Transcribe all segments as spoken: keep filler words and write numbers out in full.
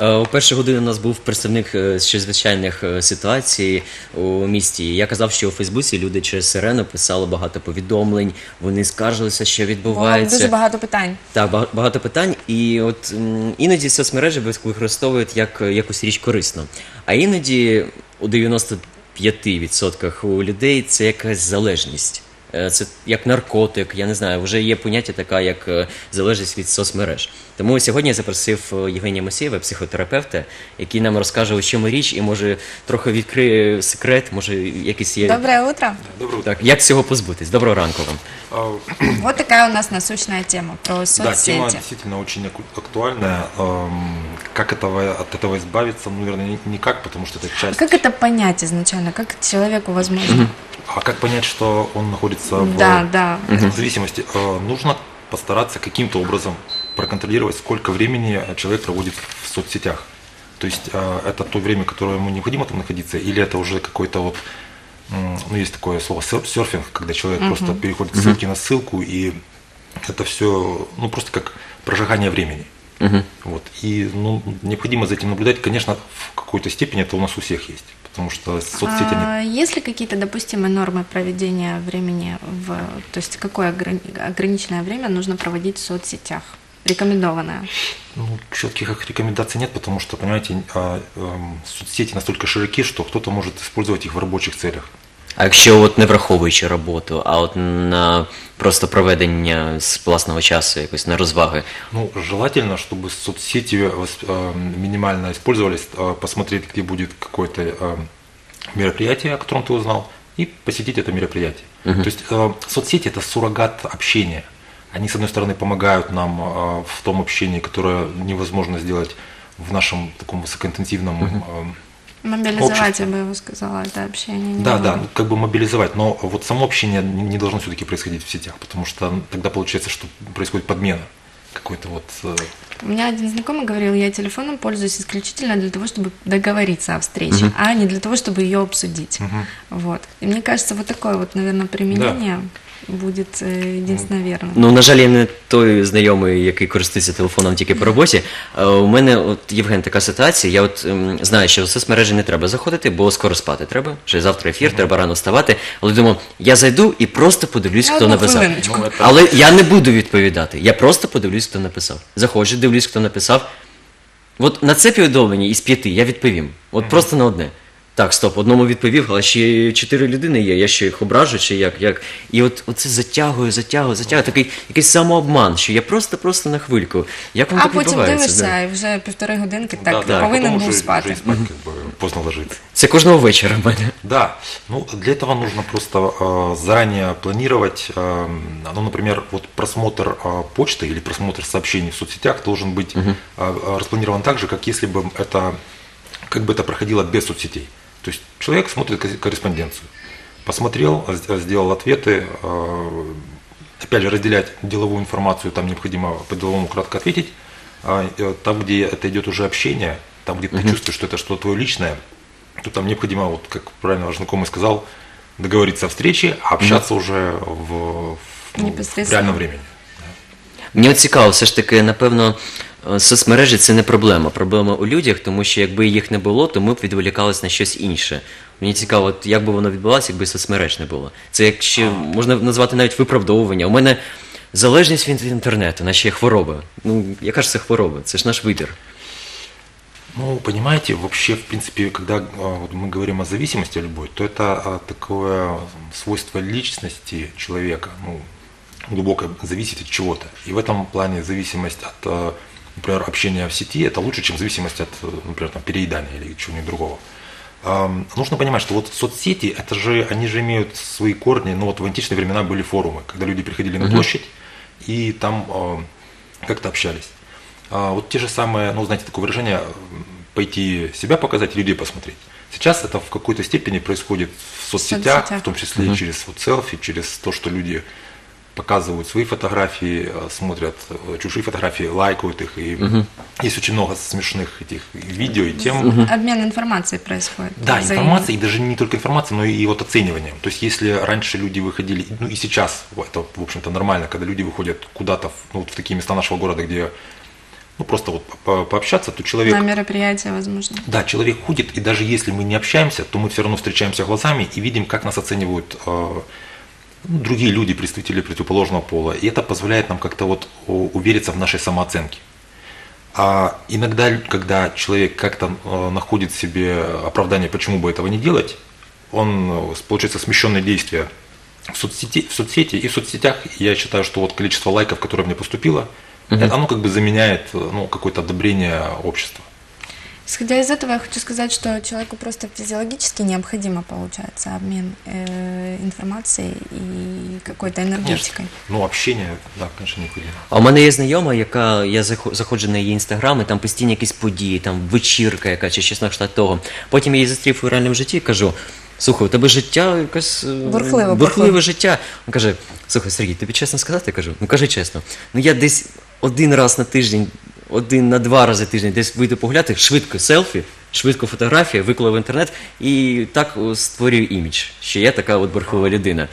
У першій годині у нас був представник з чрезвичайних ситуацій у місті. Я казав, що у Фейсбуці люди через сирену писали багато повідомлень, вони скаржилися, що відбувається. Було дуже багато питань. Так, багато питань. І от іноді соцмережі використовують як якусь річ корисну. А іноді у дев'яноста п'яти відсотках у людей це якась залежність. Це як наркотик, я не знаю, вже є поняття така, як залежність від соцмереж. Тому сьогодні я запросив Євгенія Мосеєва, психотерапевта, який нам розкаже, у чому річ, і може трохи відкриє секрет, може якийсь є... Доброе утро! Доброе утро! Так, як цього позбутись? Доброго ранку вам! Вот такая у нас насущная тема про соцсети. Да, тема действительно очень актуальная. Как от этого избавиться? Ну, наверное, никак, потому что это часть... Как это понять изначально? Как человеку возможно? А как понять, что он находится в да, да. зависимости? Нужно постараться каким-то образом проконтролировать, сколько времени человек проводит в соцсетях. То есть это то время, которое ему необходимо там находиться, или это уже какой-то вот, ну есть такое слово серфинг, когда человек угу. просто переходит с ссылки на ссылку, и это все, ну просто как прожигание времени. Угу. Вот. И ну, необходимо за этим наблюдать, конечно, в какой-то степени это у нас у всех есть. Потому что соцсети... А есть ли какие-то допустимые нормы проведения времени, в, то есть какое ограни... ограниченное время нужно проводить в соцсетях? Рекомендованное? Ну, четких рекомендаций нет, потому что, понимаете, соцсети настолько широки, что кто-то может использовать их в рабочих целях. А якщо от не враховуючи роботу, а от на просто проведення з власного часу, якось на розваги? Ну, желательно, чтобы соцсети минимально использовались, посмотреть, где будет какое-то мероприятие, о котором ты узнал, и посетить это мероприятие. Угу. То есть соцсети – это суррогат общения. Они, с одной стороны, помогают нам в том общении, которое невозможно сделать в нашем таком высокоинтенсивном угу. Мобилизовать, я бы его сказала, это общение. Да, да, как бы мобилизовать, но вот само общение не должно все-таки происходить в сетях, потому что тогда получается, что происходит подмена какой-то вот... У меня один знакомый говорил, я телефоном пользуюсь исключительно для того, чтобы договориться о встрече, угу. а не для того, чтобы ее обсудить. Угу. Вот. И мне кажется, вот такое вот, наверное, применение... Да. Будет единственно верно. Ну, на жаль, я не той знайомий, який користується телефоном тільки по роботі. У мене, от, Євген, така ситуація. Я от ем, знаю, що в соцмережі не треба заходити, бо скоро спати треба. Вже завтра ефір, треба рано вставати. Але думаю, я зайду і просто подивлюсь, хто написав. Але я не буду відповідати. Я просто подивлюсь, хто написав. Заходжу, дивлюсь, хто написав. От на це повідомлення із п'яти я відповім. От mm-hmm. просто на одне. Так, стоп, одному відповів, але ще чотири людини є, я ще їх ображу, чи як, як. І от це затягую, затягую, затягую, такий якийсь самообман, що я просто-просто на хвильку. Як вам так відбувається? А потім дивишся, і вже півтори годинки так повинен був спати. Поздно ложиться. Це кожного вечора в мене. Да, ну для цього потрібно просто заранее планувати, ну, наприклад, просмотр почти або просмотр повідомлень в соцсетях должен бути розпланирован так же, як би це проходило без соцсетей. То есть человек смотрит корреспонденцию, посмотрел, сделал ответы, опять же разделять деловую информацию, там необходимо по-деловому кратко ответить, там, где это идет уже общение, там, где ты угу. чувствуешь, что это что-то твое личное, то там необходимо, вот, как правильно ваш знакомый сказал, договориться о встрече, а общаться угу. уже в, в, ну, в реальном времени. Мені цікаво, все ж таки, напевно, соцмережі – це не проблема. Проблема у людях, тому що якби їх не було, то ми б відволікалися на щось інше. Мені цікаво, як би воно відбувалося, якби соцмереж не було. Це як ще можна назвати навіть виправдовування. У мене залежність від інтернету, наче є хвороба. Ну, яка ж це хвороба? Це ж наш вибір. Ну, понимаете, вообще, в принципе, когда мы говорим о зависимости любой, то это такое свойство личности человека, ну, глубоко зависит от чего-то. И в этом плане зависимость от, например, общения в сети, это лучше, чем зависимость от, например, там, переедания или чего-нибудь другого. Эм, нужно понимать, что вот соцсети, это же, они же имеют свои корни, но вот в античные времена были форумы, когда люди приходили на площадь и там э, как-то общались. А вот те же самые, ну, знаете, такое выражение, пойти себя показать, людей посмотреть. Сейчас это в какой-то степени происходит в соцсетях, соцсетях. В том числе и через вот, селфи, через то, что люди... показывают свои фотографии, смотрят чужие фотографии, лайкают их. И угу. есть очень много смешных этих видео и тем. Угу. Обмен информацией происходит. Да, взаимно. Информация, и даже не только информация, но и вот оценивание. То есть, если раньше люди выходили, ну и сейчас, это, в общем-то, нормально, когда люди выходят куда-то, ну, вот в такие места нашего города, где ну просто вот по пообщаться, то человек… На мероприятие, возможно. Да, человек ходит, и даже если мы не общаемся, то мы все равно встречаемся глазами и видим, как нас оценивают э, другие люди, представители противоположного пола. И это позволяет нам как-то вот увериться в нашей самооценке. А иногда, когда человек как-то э, находит в себе оправдание, почему бы этого не делать, он, получается, смещенные действия в соцсети, в соцсети. И в соцсетях я считаю, что вот количество лайков, которое мне поступило, угу. оно как бы заменяет ну, какое-то одобрение общества. Исходя из этого, я хочу сказать, что человеку просто физиологически необходимо, получается, обмен э, информацией и какой-то энергетикой. Ну, общение, да, конечно, необходимо. А у мене є знайома, яка, я заходжу на її інстаграм, і там постійні якісь події, там вечірка яка, чи щось на кшталт того. Потім я її зустрів у реальному житті і кажу: слухай, у тебе життя якось… Бурхливе. Бурхливе життя. Він каже: слухай, Сергій, тобі чесно сказати? Я кажу: ну кажи чесно. Ну я десь один раз на тиждень, один на два рази тиждень десь вийду погуляти, швидко селфі, швидко фотографія, виклав в інтернет і так створюю імідж, що я така от бурхлива людина.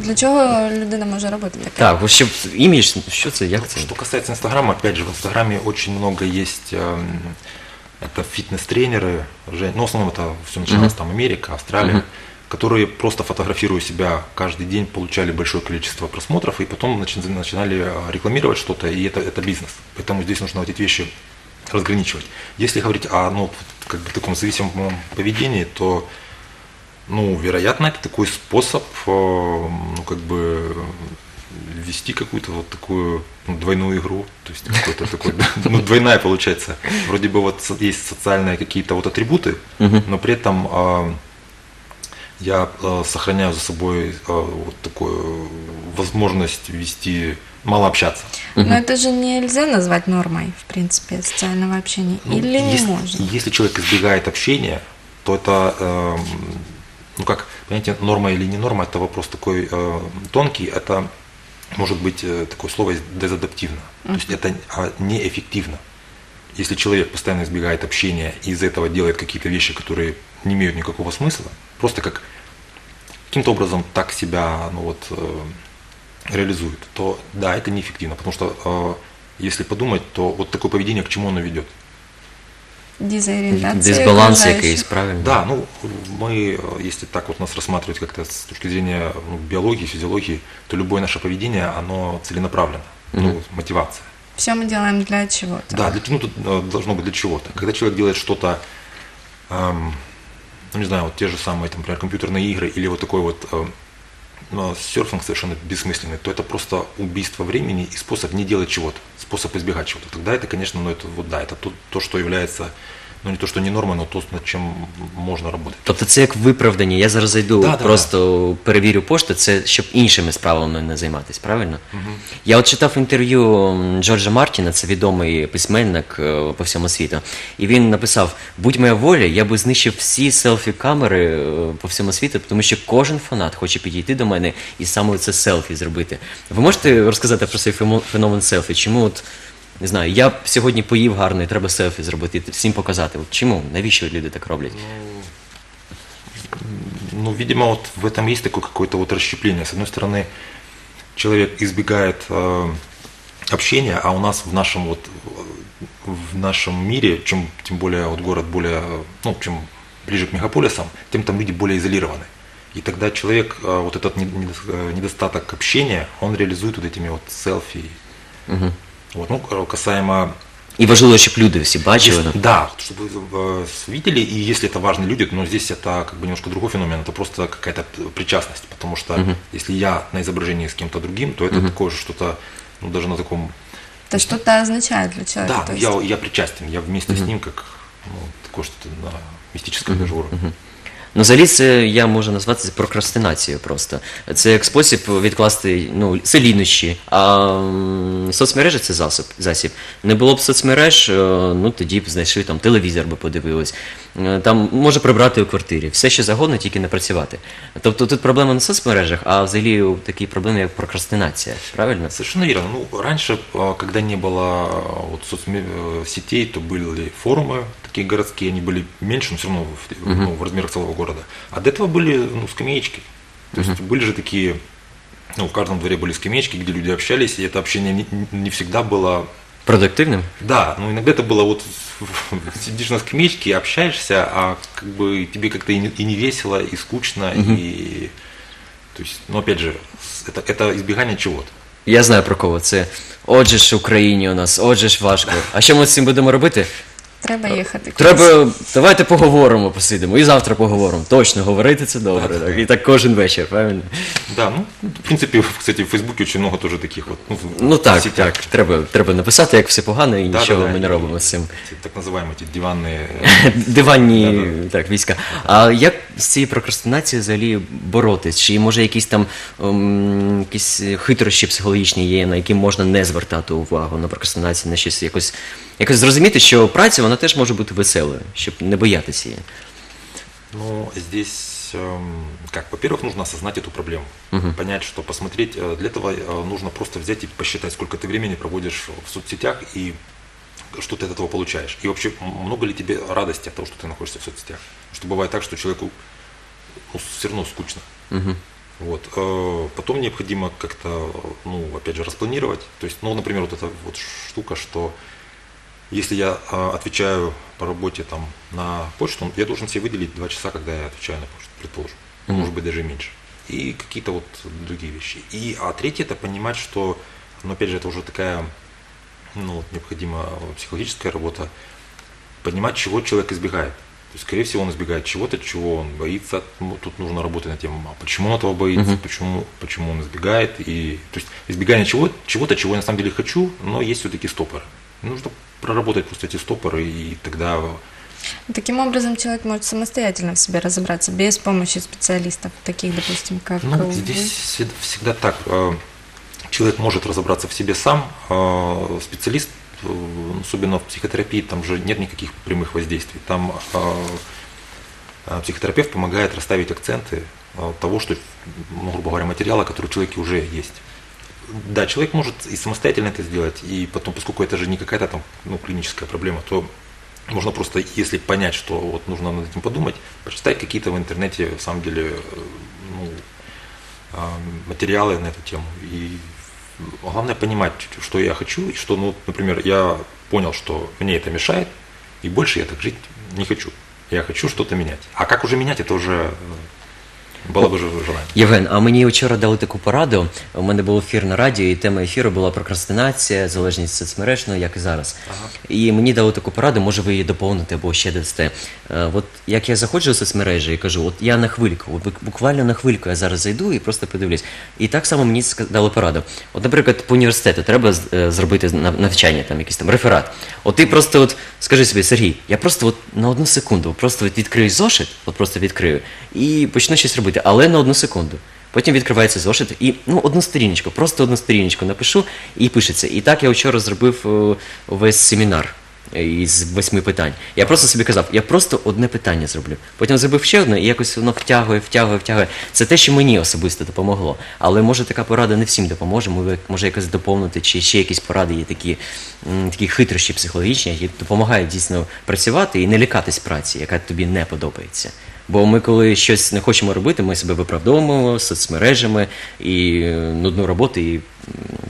Для чого людина може робити таке? Так, ось щоб імідж, що це, як це? Що касається Інстаграма, опять же, в Інстаграмі дуже багато є… Это фитнес-тренеры, ну, в основном это все началось там Америка, Австралия, которые просто фотографируя себя каждый день, получали большое количество просмотров и потом начинали рекламировать что-то, и это, это бизнес. Поэтому здесь нужно вот эти вещи разграничивать. Если говорить о ну, как бы таком зависимом поведении, то, ну, вероятно, это такой способ, ну, как бы… вести какую-то вот такую ну, двойную игру, то есть какой-то такой, ну, двойная получается. Вроде бы вот есть социальные какие-то вот атрибуты, но при этом э, я э, сохраняю за собой э, вот такую возможность вести, мало общаться. Но это же нельзя назвать нормой, в принципе, социального общения, ну, или не если, можно? Если человек избегает общения, то это… Э, ну как, понимаете, норма или не норма, это вопрос такой э, тонкий, это может быть э, такое слово дезадаптивно, mm-hmm. то есть это а, неэффективно. Если человек постоянно избегает общения и из этого делает какие-то вещи, которые не имеют никакого смысла, просто как каким-то образом так себя ну, вот, э, реализует, то да, это неэффективно, потому что э, если подумать, то вот такое поведение к чему оно ведет? Дезориентация. Дисбаланс, правильно? Да, ну мы, если так вот нас рассматривать как-то с точки зрения ну, биологии, физиологии, то любое наше поведение, оно целенаправленно, mm-hmm. ну, мотивация. Все мы делаем для чего-то. Да, для, ну, должно быть для чего-то. Когда человек делает что-то, эм, ну не знаю, вот те же самые, там, например, компьютерные игры или вот такой вот э, ну, серфинг совершенно бессмысленный, то это просто убийство времени и способ не делать чего-то, способ избегать чего-то. Тогда это, конечно, ну это вот да, это то, то что является, ну не то, что не норма, но то, над чим можна працювати. Тобто це як виправдання, я зараз зайду, да, просто да. перевірю пошту, це щоб іншими справами не займатися, правильно? Угу. Я от читав інтерв'ю Джорджа Мартіна, це відомий письменник по всьому світу, і він написав: будь моя воля, я би знищив всі селфі-камери по всьому світу, тому що кожен фанат хоче підійти до мене і саме це селфі зробити. Ви можете розказати про цей феномен селфі? Чому от… Не знаю, я сьогодні поїв гарно, і треба селфі зробити, всім показати. От чому? Навіщо люди так роблять? Ну, ну видимо, вот в этом есть такое какое-то вот расщепление. С одной стороны, человек избегает э, общения, а у нас в нашем, вот, в нашем мире, чем, тем более вот, город более, ну, чем ближе к мегаполисам, тем там люди более изолированы. И тогда человек, э, вот этот недостаток общения, он реализует вот этими вот селфи. Угу. Вот, ну, касаемо… И важливо, щоб люди всі бачили. Если, да, чтобы видели, и если это важные люди, но здесь это как бы немножко другой феномен, это просто какая-то причастность, потому что угу. если я на изображении с кем-то другим, то это угу. такое же что-то, ну, даже на таком… Это что-то означает для человека. Да, я, я причастен, я вместе угу. с ним, как ну, такое что-то на мистическом угу. уровне. Угу. Ну, взагалі, це я можу назвати це прокрастинацією просто. Це як спосіб відкласти, ну, це лінощі, а соцмережі – це засіб, засіб. Не було б соцмереж, ну, тоді б знайшли, там, телевізор би подивились. Там може прибрати у квартирі. Все, що загодно, тільки не працювати. Тобто тут проблема не в соцмережах, а взагалі такі проблеми, як прокрастинація. Правильно? Совершенно верно. Ну, раньше, когда не было вот, соцсетей, то были форумы, такие городские, они были меньше, но все равно в, ну, в размерах целого города. А до этого были ну, скамеечки. То uh-huh. есть были же такие, ну, в каждом дворе были скамеечки, где люди общались, и это общение не, не всегда было Продуктивным? Да, ну иногда это было вот, сидишь на скамеечке, общаешься, а как бы тебе как-то и не, и не весело, и скучно, угу. и, то есть, ну опять же, это, это избегание чего-то. Я знаю про кого, це «Отже ж в Україні у нас, отже ж важко». А що ми з цим будемо робити? Треба їхати. Треба, давайте поговоримо, посидимо, і завтра поговоримо. Точно, говорити це добре. Да, так. І так кожен вечір, правильно? Да, ну, в принципі, кстати, в Фейсбуці дуже багато теж таких. От, ну, ну так, так, треба, треба написати, як все погано, і да, нічого да, да, ми не робимо з цим. Так називаємо ті диванні... диванні, да, да. Так, війська. А як з цією прокрастинацією взагалі боротись? Чи може якісь там ем, якісь хитрощі психологічні є, на які можна не звертати увагу, на прокрастинацію, на щось якось... Якось зрозуміти, що праця, вона теж може бути веселою, щоб не боятися її. Ну, здесь, как, во-первых, нужно осознать эту проблему, угу. понять, что посмотреть. Для этого нужно просто взять и посчитать, сколько ты времени проводишь в соцсетях и что ты от этого получаешь. И вообще, много ли тебе радости от того, что ты находишься в соцсетях. Потому что бывает так, что человеку ну, все равно скучно. Угу. Вот. Потом необходимо как-то, ну, опять же, распланировать. То есть, ну, например, вот эта вот штука, что... Если я э, отвечаю по работе там, на почту, я должен себе выделить два часа, когда я отвечаю на почту, предположим. Mm-hmm. Может быть, даже меньше. И какие-то вот другие вещи. И, а третье – это понимать, что, ну, опять же, это уже такая, ну, вот, необходима психологическая работа, понимать, чего человек избегает. То есть, скорее всего, он избегает чего-то, чего он боится. Ну, тут нужно работать над тем, а почему он этого боится, mm-hmm. почему, почему он избегает. И, то есть, избегание чего, чего-то, чего я на самом деле хочу, но есть все-таки стопоры. Нужно проработать просто эти стопоры, и тогда… Таким образом, человек может самостоятельно в себе разобраться, без помощи специалистов, таких, допустим, как… Ну, здесь вы. Всегда так. Человек может разобраться в себе сам, специалист, особенно в психотерапии, там же нет никаких прямых воздействий. Там психотерапевт помогает расставить акценты того, что, грубо говоря, материала, который у человека уже есть. Да, человек может и самостоятельно это сделать, и потом, поскольку это же не какая-то там ну, клиническая проблема, то можно просто, если понять, что вот нужно над этим подумать, почитать какие-то в интернете, на самом деле, ну, материалы на эту тему. И главное понимать, что я хочу, и что, ну, например, я понял, что мне это мешает, и больше я так жить не хочу. Я хочу что-то менять. А как уже менять, это уже… Було б желання. Євген, а мені вчора дали таку пораду. У мене був ефір на радіо, і тема ефіру була прокрастинація, залежність соцмереж, ну, як і зараз. Ага. І мені дали таку пораду, може ви її доповните або ще дасте. От як я заходжу в соцмережі і кажу, от я на хвильку, буквально на хвильку я зараз зайду і просто подивлюсь. І так само мені дали пораду. От, наприклад, по університету треба зробити навчання, там якийсь там реферат. От ти просто от, скажи собі, Сергій, я просто от на одну секунду просто от відкрию зошит, от просто відкрию, і почну щось робити. Але на одну секунду. Потім відкривається зошит і ну, одну сторіночку, просто одну сторіночку напишу і пишеться. І так я вчора зробив весь семінар із восьми питань. Я просто собі казав, я просто одне питання зроблю. Потім зробив ще одне і якось воно втягує, втягує, втягує. Це те, що мені особисто допомогло. Але може така порада не всім допоможе, може якось доповнити, чи ще якісь поради є такі, такі хитрощі психологічні, які допомагають дійсно працювати і не лякатись праці, яка тобі не подобається. Бо ми, коли щось не хочемо робити, ми себе виправдовуємо соцмережами і нудну роботу, і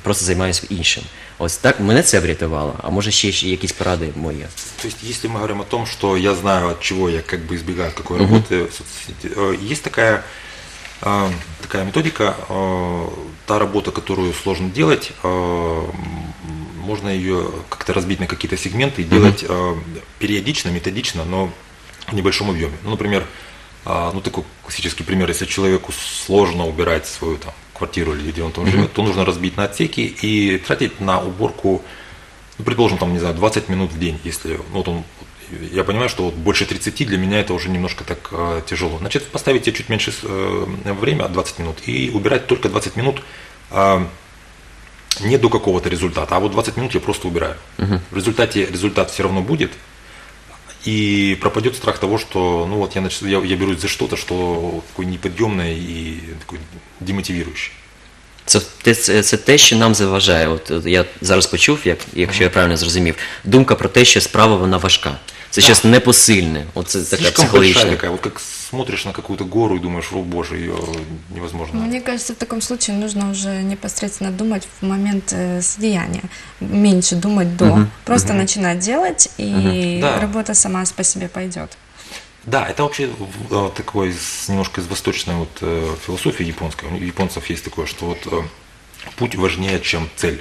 просто займаємося іншим. Ось так мене це врятувало, а може ще якісь поради мої. Тобто, якщо ми говоримо про те, що я знаю, від чого я как бы избегаю, якої роботи в соцсети, є така такая методика, та работа, которую сложно делать, можно ее как-то разбить на какие-то сегменты и делать периодично, методично, но в небольшом объеме. Ну, например, ну такой классический пример, если человеку сложно убирать свою там, квартиру или где он там живет, то нужно разбить на отсеки и тратить на уборку, ну, предположим, там, не знаю, двадцать минут в день, если ну, вот он, я понимаю, что вот больше тридцати для меня это уже немножко так э, тяжело. Значит, поставить себе чуть меньше э, время, двадцать минут, и убирать только двадцать минут э, не до какого-то результата, а вот двадцать минут я просто убираю. Uh-huh. В результате результат все равно будет. И пропадет страх того, что ну вот я, я, я берусь за что-то, что такое неподъемное и такое демотивирующее. Це, це, це те, що нам заважає. От, от я зараз почув, як, якщо я правильно зрозумів, думка про те, що справа вона важка. Це щось непосильне. Оце така психологічна. Такая, вот как смотришь на какую-то гору и думаешь, о боже, ее невозможно. Мне кажется, в таком случае нужно уже непосредственно думать в момент э, содеяния. Меньше думать до. Uh-huh. Просто uh-huh. начинать делать, и uh-huh. да. работа сама по себе пойдет. Да, это вообще э, такое немножко из восточной вот, э, философии японской. У японцев есть такое, что вот, э, путь важнее, чем цель.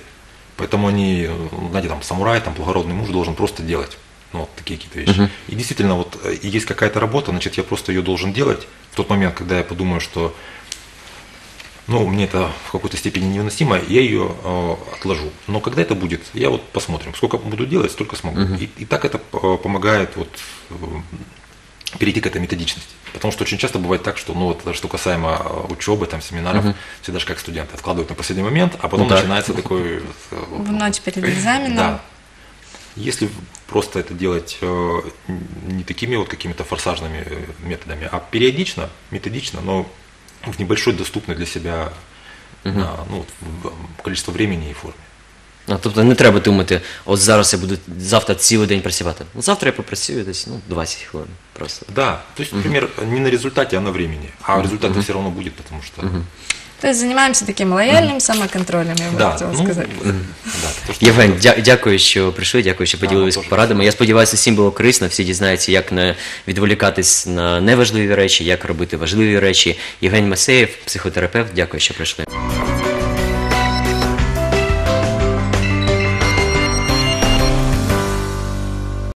Поэтому они, знаете, там самурай, там благородный муж должен просто делать. Ну, вот такие какие-то вещи. Uh-huh. И действительно, вот и есть какая-то работа, значит, я просто ее должен делать в тот момент, когда я подумаю, что ну, мне это в какой-то степени невыносимо, я ее э, отложу. Но когда это будет, я вот посмотрим. Сколько буду делать, столько смогу. Uh-huh. И, и так это э, помогает вот, э, перейти к этой методичности. Потому что очень часто бывает так, что, ну, вот, даже что касаемо учебы, там, семинаров, uh-huh. все даже как студенты откладывают на последний момент, а потом ну, начинается да. такой… В ночь перед экзаменом. Да. Если просто это делать не такими вот какими-то форсажными методами, а периодично, методично, но в небольшой доступной для себя угу. ну, количество времени и форме. А, тобто не треба думати, от зараз я буду завтра цілий день працювати. Завтра я попрацюю десь ну, двадцять хвилин просто. Да, то есть, например, угу. не на результате, а на времени. А результат угу. все равно будет, потому что… Угу. То есть занимаемся таким лояльным самоконтролем, я да, хотіла ну, сказати. Євген, да, дя дякую, що прийшли, дякую, що поділилися порадами. Я сподіваюся, всім було корисно, всі дізнаються, як не відволікатись на неважливі речі, як робити важливі речі. Євген Мосеєв, психотерапевт, дякую, що прийшли.